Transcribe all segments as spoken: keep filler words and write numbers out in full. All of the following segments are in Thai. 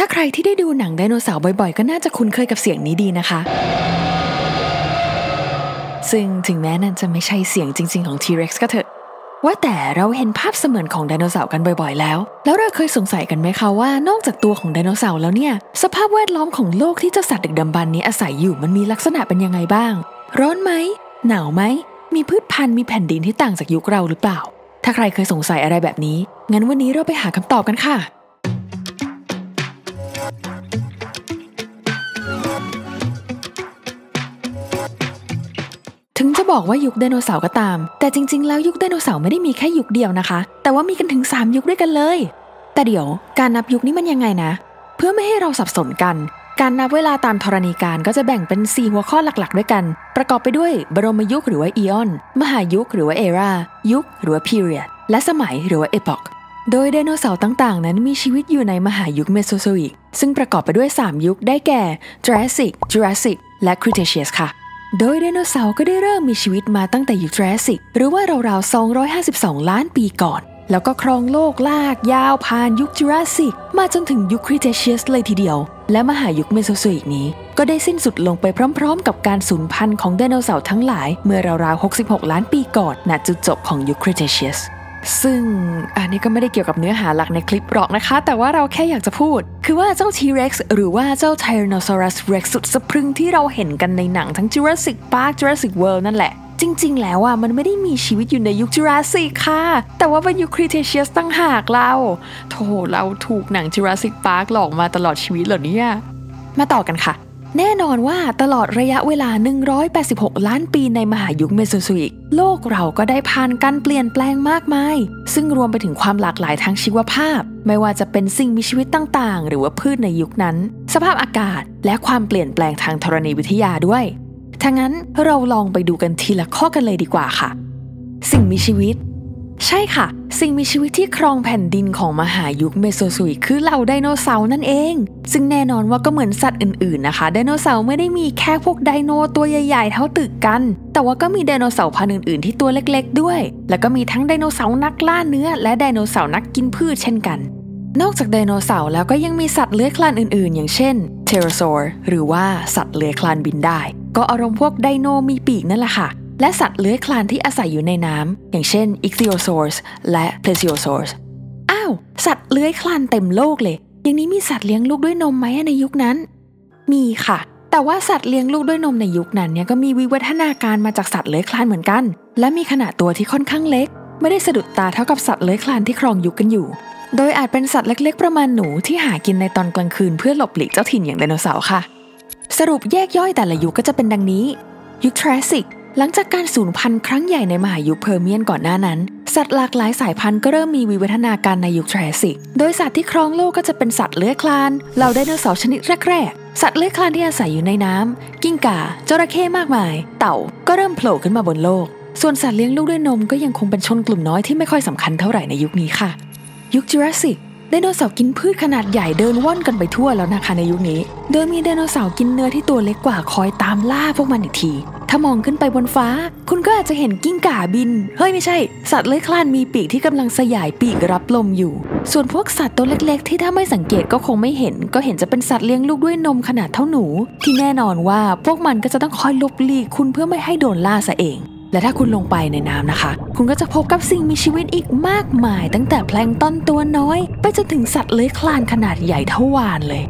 ถ้าใครที่ได้ดูหนังไดโนเสาร์บ่อยๆก็น่าจะคุ้นเคยกับเสียงนี้ดีนะคะซึ่งถึงแม้นั่นจะไม่ใช่เสียงจริงๆของทีเร็กซ์ก็เถอะว่าแต่เราเห็นภาพเสมือนของไดโนเสาร์กันบ่อยๆแล้วแล้วเราเคยสงสัยกันไหมคะว่านอกจากตัวของไดโนเสาร์แล้วเนี่ยสภาพแวดล้อมของโลกที่เจ้าสัตว์ดึกดำบรรพ์นี้อาศัยอยู่มันมีลักษณะเป็นยังไงบ้างร้อนไหมหนาวไหมมีพืชพันธุ์มีแผ่นดินที่ต่างจากยุคเราหรือเปล่าถ้าใครเคยสงสัยอะไรแบบนี้งั้นวันนี้เราไปหาคำตอบกันค่ะถึงจะบอกว่ายุคไดโนเสาร์ก็ตามแต่จริงๆแล้วยุคไดโนเสาร์ไม่ได้มีแค่ยุคเดียวนะคะแต่ว่ามีกันถึงสามยุคด้วยกันเลยแต่เดี๋ยวการนับยุคนี้มันยังไงนะเพื่อไม่ให้เราสับสนกันการนับเวลาตามธรณีการก็จะแบ่งเป็นสี่หัวข้อหลักๆด้วยกันประกอบไปด้วยบรมยุคหรือว่าอีออนมหายุคหรือว่าเอรายุคหรือว่าพีเรียดและสมัยหรือว่าเอพอกโดยไดโนเสาร์ต่างๆนั้นมีชีวิตอยู่ในมหายุคเมโซโซอิกซึ่งประกอบไปด้วยสามยุคได้แก่ Jurassic Jurassic และ Cretaceous ค่ะโดยไดโนเสาร์ก็ได้เริ่มมีชีวิตมาตั้งแต่ยุค Jurassic หรือว่าราวๆสองร้อยห้าสิบสองล้านปีก่อนแล้วก็ครองโลกลากยาวผ่านยุค Jurassic มาจนถึงยุค Cretaceous เลยทีเดียวและมหายุคเมโซโซอิกนี้ก็ได้สิ้นสุดลงไปพร้อมๆกับการสูญพันธุ์ของไดโนเสาร์ทั้งหลายเมื่อราวๆหกสิบหกล้านปีก่อนณจุดจบของยุค Cretaceousซึ่งอันนี้ก็ไม่ได้เกี่ยวกับเนื้อหาหลักในคลิปหรอกนะคะแต่ว่าเราแค่อยากจะพูดคือว่าเจ้า T-Rex หรือว่าเจ้า Tyrannosaurus Rex สุดสะพรึงที่เราเห็นกันในหนังทั้ง Jurassic Park Jurassic World นั่นแหละจริงๆแล้วอ่ะมันไม่ได้มีชีวิตอยู่ในยุค Jurassic ค่ะแต่ว่าเป็นยุค Cretaceous ตั้งหากเราโธ่เราถูกหนัง Jurassic Park หลอกมาตลอดชีวิตเหรอเนี่ยมาต่อกันค่ะแน่นอนว่าตลอดระยะเวลาหนึ่งร้อยแปดสิบหกล้านปีในมหายุคเมโซโซอิกโลกเราก็ได้ผ่านการเปลี่ยนแปลงมากมายซึ่งรวมไปถึงความหลากหลายทางชีวภาพไม่ว่าจะเป็นสิ่งมีชีวิตต่างๆหรือว่าพืชในยุคนั้นสภาพอากาศและความเปลี่ยนแปลงทางธรณีวิทยาด้วยทั้งนั้นเราลองไปดูกันทีละข้อกันเลยดีกว่าค่ะสิ่งมีชีวิตใช่ค่ะสิ่งมีชีวิตที่ครองแผ่นดินของมหายุคเมโซโซอิกคือเหล่าไดโนเสาร์นั่นเองซึ่งแน่นอนว่าก็เหมือนสัตว์อื่นๆนะคะไดโนเสาร์ไม่ได้มีแค่พวกไดโนตัวใหญ่ๆเท่าตึกกันแต่ว่าก็มีไดโนเสาร์พันธุ์อื่นๆที่ตัวเล็กๆด้วยแล้วก็มีทั้งไดโนเสาร์นักล่าเนื้อและไดโนเสาร์นักกินพืชเช่นกันนอกจากไดโนเสาร์แล้วก็ยังมีสัตว์เลื้อยคลานอื่นๆอย่างเช่นเทโรซอร์หรือว่าสัตว์เลื้อยคลานบินได้ก็อารมณ์พวกไดโนมีปีกนั่นแหละค่ะและสัตว์เลื้อยคลานที่อาศัยอยู่ในน้ำอย่างเช่น Ichthyosaurs และ Plesiosaurs อ้าวสัตว์เลื้อยคลานเต็มโลกเลยอย่างนี้มีสัตว์เลี้ยงลูกด้วยนมไหมในยุคนั้นมีค่ะแต่ว่าสัตว์เลี้ยงลูกด้วยนมในยุคนั้นเนี่ยก็มีวิวัฒนาการมาจากสัตว์เลื้อยคลานเหมือนกันและมีขนาดตัวที่ค่อนข้างเล็กไม่ได้สะดุดตาเท่ากับสัตว์เลื้อยคลานที่ครองยุคกันอยู่โดยอาจเป็นสัตว์เล็กๆประมาณหนูที่หากินในตอนกลางคืนเพื่อหลบหลีกเจ้าถิ่นอย่างไดโนเสาร์ค่ะสรุปแยกย่อยแต่ละยุคก็จะเป็นดังนี้ยุค Jurassicหลังจากการสูญพันธุ์ครั้งใหญ่ในมหายุคเพอร์เมียนก่อนหน้านั้นสัตว์หลากหลายสายพันธุ์ก็เริ่มมีวิวัฒนาการในยุคไทรอาสสิกโดยสัตว์ที่ครองโลกก็จะเป็นสัตว์เลื้อยคลานเหล่าไดโนเสาร์ชนิดแรกๆสัตว์เลื้อยคลานที่อาศัยอยู่ในน้ำกิ้งก่าจระเข้มากมายเต่าก็เริ่มโผล่ขึ้นมาบนโลกส่วนสัตว์เลี้ยงลูกด้วยนมก็ยังคงเป็นชนกลุ่มน้อยที่ไม่ค่อยสำคัญเท่าไหร่ในยุคนี้ค่ะยุคจูราสสิกไดโนเสาร์กินพืชขนาดใหญ่เดินว่อนกันไปทั่วแล้วนะคะในยุคนี้โดยมีไดโนเสาร์กินเนื้อที่ตัวเล็กกว่าคอยตามล่าพวกมันอีกทีถ้ามองขึ้นไปบนฟ้าคุณก็อาจจะเห็นกิ้งก่าบินเฮ้ยไม่ใช่สัตว์เลื้อยคลานมีปีกที่กำลังสยายปีกรับลมอยู่ส่วนพวกสัตว์ตัวเล็กๆที่ถ้าไม่สังเกตก็คงไม่เห็นก็เห็นจะเป็นสัตว์เลี้ยงลูกด้วยนมขนาดเท่าหนูที่แน่นอนว่าพวกมันก็จะต้องคอยหลบหลีกคุณเพื่อไม่ให้โดนล่าซะเองและถ้าคุณลงไปในน้ำนะคะคุณก็จะพบกับสิ่งมีชีวิตอีกมากมายตั้งแต่แพลงก์ตอนตัวน้อยไปจนถึงสัตว์เลื้อยคลานขนาดใหญ่เท่าวานเลย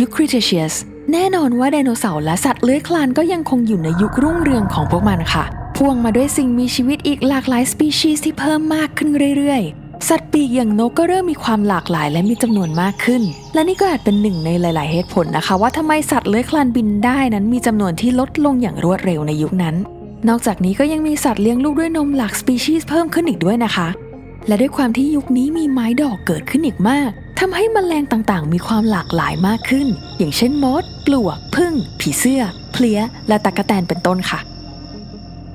ยุค Cretaceous แน่นอนว่าไดโนเสาร์และสัตว์เลื้อยคลานก็ยังคงอยู่ในยุครุ่งเรืองของพวกมันค่ะพ่วงมาด้วยสิ่งมีชีวิตอีกหลากหลายสปีชีส์ที่เพิ่มมากขึ้นเรื่อยๆสัตว์ปีกอย่างนกก็เริ่มมีความหลากหลายและมีจำนวนมากขึ้นและนี่ก็อาจเป็นหนึ่งในหลายๆเหตุผลนะคะว่าทำไมสัตว์เลื้อยคลานบินได้นั้นมีจำนวนที่ลดลงอย่างรวดเร็วในยุคนั้นนอกจากนี้ก็ยังมีสัตว์เลี้ยงลูกด้วยนมหลากสปีชีส์เพิ่มขึ้นอีกด้วยนะคะและด้วยความที่ยุคนี้มีไม้ดอกเกิดขึ้นอีกมากทำให้แมลงต่างๆมีความหลากหลายมากขึ้นอย่างเช่นมดปลวกผึ้งผีเสื้อเพลี้ยและตั๊กแตนเป็นต้นค่ะ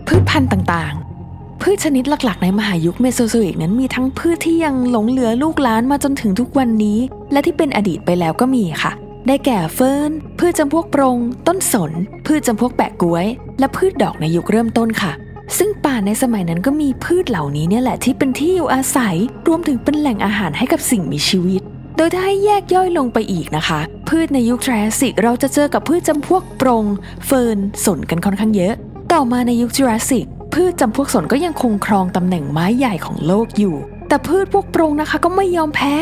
พืชพันธุ์ต่างๆพืชชนิดหลักๆในมหายุคเมโซโซอิกนั้นมีทั้งพืชที่ยังหลงเหลือลูกหลานมาจนถึงทุกวันนี้และที่เป็นอดีตไปแล้วก็มีค่ะได้แก่เฟิร์นพืชจำพวกปรงต้นสนพืชจำพวกแปะก้วยและพืชดอกในยุคเริ่มต้นค่ะซึ่งป่าในสมัยนั้นก็มีพืชเหล่านี้เนี่ยแหละที่เป็นที่อยู่อาศัยรวมถึงเป็นแหล่งอาหารให้กับสิ่งมีชีวิตโ ดยถ้าให้แยกย่อยลงไปอีกนะคะพืชในยุคไทรอาสสิกเราจะเจอกับพืชจำพวกปรงเฟิร์นสนกันค่อนข้างเยอะต่อมาในยุคจูราสสิกพืชจำพวกสนก็ยังคงครองตำแหน่งไม้ใหญ่ของโลกอยู่แต่พืชพวกปรงนะคะก็ไม่ยอมแพ้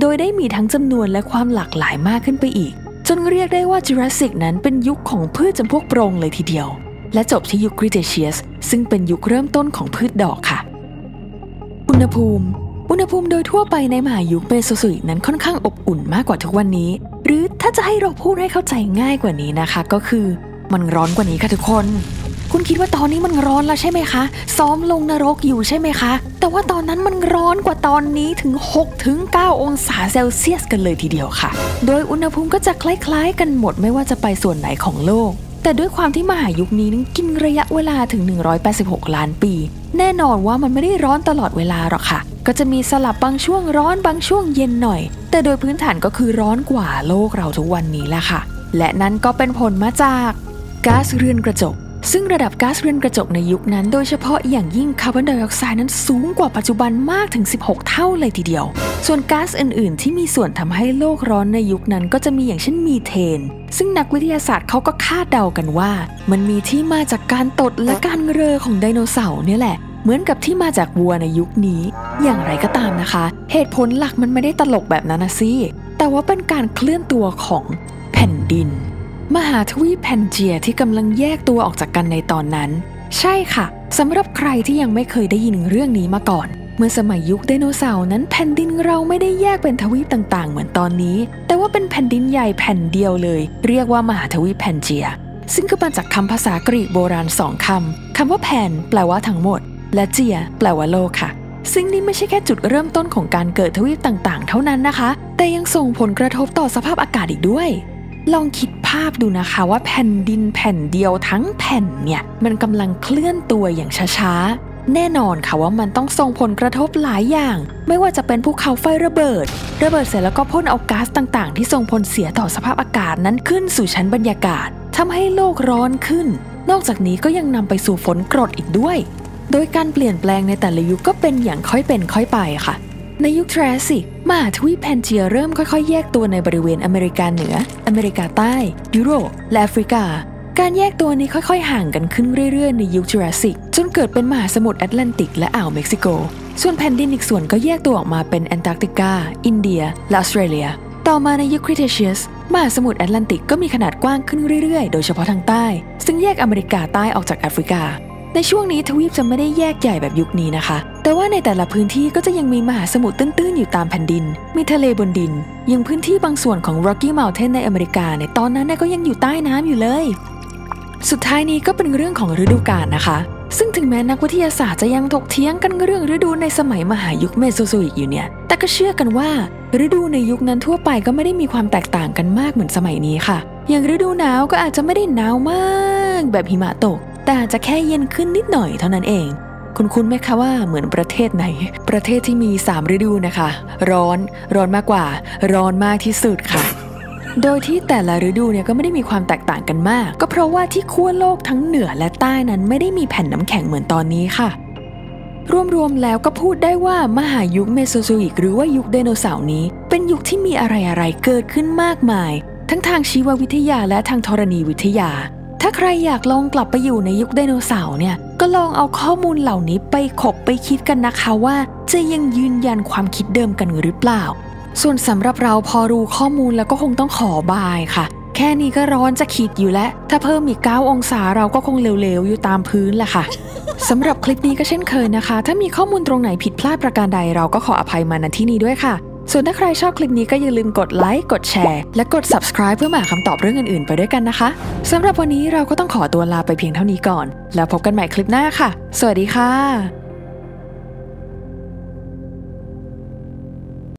โดยได้มีทั้งจำนวนและความหลากหลายมากขึ้นไปอีกจนเรียกได้ว่าจูราสสิกนั้นเป็นยุคของพืชจำพวกปรงเลยทีเดียวและจบที่ยุคครีเทเชียสซึ่งเป็นยุคเริ่มต้นของพืชดอกค่ะอุณหภูมิอุณหภูมิโดยทั่วไปในมหายุคเมโซซูริกนั้นค่อนข้างอบอุ่นมากกว่าทุกวันนี้หรือถ้าจะให้เราพูดให้เข้าใจง่ายกว่านี้นะคะก็คือมันร้อนกว่านี้ค่ะทุกคนคุณคิดว่าตอนนี้มันร้อนแล้วใช่ไหมคะซ้อมลงนรกอยู่ใช่ไหมคะแต่ว่าตอนนั้นมันร้อนกว่าตอนนี้ถึง หกถึงเก้า องศาเซลเซียสกันเลยทีเดียวค่ะโดยอุณหภูมิก็จะคล้ายๆกันหมดไม่ว่าจะไปส่วนไหนของโลกแต่ด้วยความที่มหายุคนี้นั้นกินระยะเวลาถึงหนึ่งร้อยแปดสิบหกล้านปีแน่นอนว่ามันไม่ได้ร้อนตลอดเวลาหรอกค่ะก็จะมีสลับบางช่วงร้อนบางช่วงเย็นหน่อยแต่โดยพื้นฐานก็คือร้อนกว่าโลกเราทุกวันนี้แหละค่ะและนั้นก็เป็นผลมาจากก๊าซเรือนกระจกซึ่งระดับก๊าซเรือนกระจกในยุคนั้นโดยเฉพาะอย่างยิ่งคาร์บอนไดออกไซด์นั้นสูงกว่าปัจจุบันมากถึงสิบหกเท่าเลยทีเดียวส่วนก๊าซอื่นๆที่มีส่วนทำให้โลกร้อนในยุคนั้นก็จะมีอย่างเช่นมีเทนซึ่งนักวิทยาศาสตร์เขาก็คาดเดากันว่ามันมีที่มาจากการตดและการเรอของไดโนเสาร์เนี่ยแหละเหมือนกับที่มาจากวัวในยุคนี้อย่างไรก็ตามนะคะเหตุผลหลักมันไม่ได้ตลกแบบนั้นนะสิแต่ว่าเป็นการเคลื่อนตัวของแผ่นดินมหาทวีปแพนเจียที่กำลังแยกตัวออกจากกันในตอนนั้นใช่ค่ะสำหรับใครที่ยังไม่เคยได้ยินเรื่องนี้มาก่อนเมื่อสมัยยุคไดโนเสาร์นั้นแผ่นดินเราไม่ได้แยกเป็นทวีปต่างๆเหมือนตอนนี้แต่ว่าเป็นแผ่นดินใหญ่แผ่นเดียวเลยเรียกว่ามหาทวีปแพนเจียซึ่งก็มาจากคำภาษากรีกโบราณสองคำคำว่าแผ่นแปลว่าทั้งหมดและเจียแปลว่าโลกค่ะซึ่งนี่ไม่ใช่แค่จุดเริ่มต้นของการเกิดทวีปต่างๆเท่านั้นนะคะแต่ยังส่งผลกระทบต่อสภาพอากาศอีกด้วยลองคิดภาพดูนะคะว่าแผ่นดินแผ่นเดียวทั้งแผ่นเนี่ยมันกำลังเคลื่อนตัวอย่างช้าๆแน่นอนค่ะว่ามันต้องส่งผลกระทบหลายอย่างไม่ว่าจะเป็นภูเขาไฟระเบิดระเบิดเสร็จแล้วก็พ่นเอาก๊าซต่างๆที่ส่งผลเสียต่อสภาพอากาศนั้นขึ้นสู่ชั้นบรรยากาศทำให้โลกร้อนขึ้นนอกจากนี้ก็ยังนำไปสู่ฝนกรดอีกด้วยโดยการเปลี่ยนแปลงในแต่ละยุคก็เป็นอย่างค่อยเป็นค่อยไปค่ะในยุคทรีอาสสิกมหาทวีปแพนเจียเริ่มค่อยๆแยกตัวในบริเวณอเมริกาเหนืออเมริกาใต้ยุโรปและแอฟริกาการแยกตัวนี้ค่อยๆห่างกันขึ้นเรื่อยๆในยุคจูราสสิกจนเกิดเป็นมหาสมุทรแอตแลนติกและอ่าวเม็กซิโกส่วนแผ่นดินอีกส่วนก็แยกตัวออกมาเป็นแอนตาร์กติกาอินเดียและออสเตรเลียต่อมาในยุคครีเทเชียสมหาสมุทรแอตแลนติกก็มีขนาดกว้างขึ้นเรื่อยๆโดยเฉพาะทางใต้ซึ่งแยกอเมริกาใต้ออกจากแอฟริกาในช่วงนี้ทวีปจะไม่ได้แยกใหญ่แบบยุคนี้นะคะแต่ว่าในแต่ละพื้นที่ก็จะยังมีมหาสมุทรตื้นๆอยู่ตามแผ่นดินมีทะเลบนดินยังพื้นที่บางส่วนของ Rocky Mountain ในอเมริกาในตอนนั้นก็ยังอยู่ใต้น้ำอยู่เลยสุดท้ายนี้ก็เป็นเรื่องของฤดูกาลนะคะซึ่งถึงแม้นักวิทยาศาสตร์จะยังถกเถียงกันเรื่องฤดูในสมัยมหายุคเมโซซูริกอยู่เนี่ยแต่ก็เชื่อกันว่าฤดูในยุคนั้นทั่วไปก็ไม่ได้มีความแตกต่างกันมากเหมือนสมัยนี้ค่ะอย่างฤดูหนาวก็อาจจะไม่ได้หนาวมากแบบหิมะตกแต่อาจจะแค่เย็นขึ้นนิดหน่อยเท่านั้นเองคุณคุ้นไหมคะว่าเหมือนประเทศไหนประเทศที่มีสามฤดูนะคะร้อนร้อนมากกว่าร้อนมากที่สุดค่ะโดยที่แต่ละฤดูเนี่ยก็ไม่ได้มีความแตกต่างกันมากก็เพราะว่าที่ขั้วโลกทั้งเหนือและใต้นั้นไม่ได้มีแผ่นน้ำแข็งเหมือนตอนนี้ค่ะรวมๆแล้วก็พูดได้ว่ามหายุคเมโซซูริกหรือว่ายุคไดโนเสาร์นี้เป็นยุคที่มีอะไรๆเกิดขึ้นมากมายทั้งทางชีววิทยาและทางธรณีวิทยาถ้าใครอยากลองกลับไปอยู่ในยุคไดโนเสาร์เนี่ยก็ลองเอาข้อมูลเหล่านี้ไปขบไปคิดกันนะคะว่าจะยังยืนยันความคิดเดิมกันหรือเปล่าส่วนสำหรับเราพอรู้ข้อมูลแล้วก็คงต้องขอบายค่ะแค่นี้ก็ร้อนจะขีดอยู่แล้วถ้าเพิ่มอีกเก้าองศาเราก็คงเหลวๆอยู่ตามพื้นแหละค่ะสำหรับคลิปนี้ก็เช่นเคยนะคะถ้ามีข้อมูลตรงไหนผิดพลาดประการใดเราก็ขออภัยมาณที่นี้ด้วยค่ะส่วนถ้าใครชอบคลิปนี้ก็อย่าลืมกดไลค์กดแชร์และกด ซับสไครบ์ เพื่อหาคำตอบเรื่องอื่นๆไปด้วยกันนะคะสำหรับวันนี้เราก็ต้องขอตัวลาไปเพียงเท่านี้ก่อนแล้วพบกันใหม่คลิปหน้าค่ะสวัสดีค่ะ